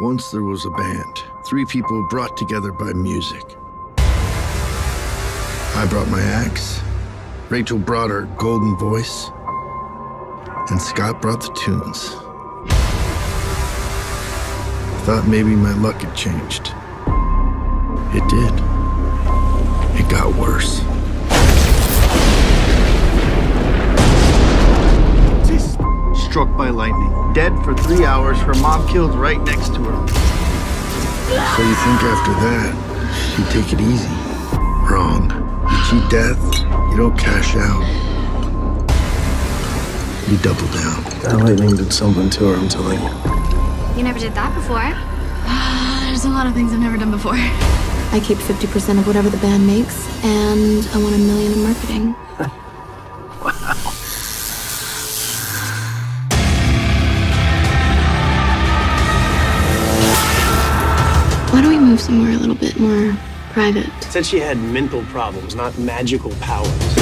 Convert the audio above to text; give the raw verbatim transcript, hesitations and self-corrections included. Once there was a band, three people brought together by music. I brought my axe, Rachel brought her golden voice, and Scott brought the tunes. I thought maybe my luck had changed. It did. It got worse. Struck by lightning, dead for three hours, her mom killed right next to her. So you think after that, you take it easy? Wrong. You cheat death, you don't cash out. You double down. That lightning did something to her, I'm telling you. You never did that before. There's a lot of things I've never done before. I keep fifty percent of whatever the band makes, and I want a million in marketing. Wow. Why don't we move somewhere a little bit more private? Said she had mental problems, not magical powers.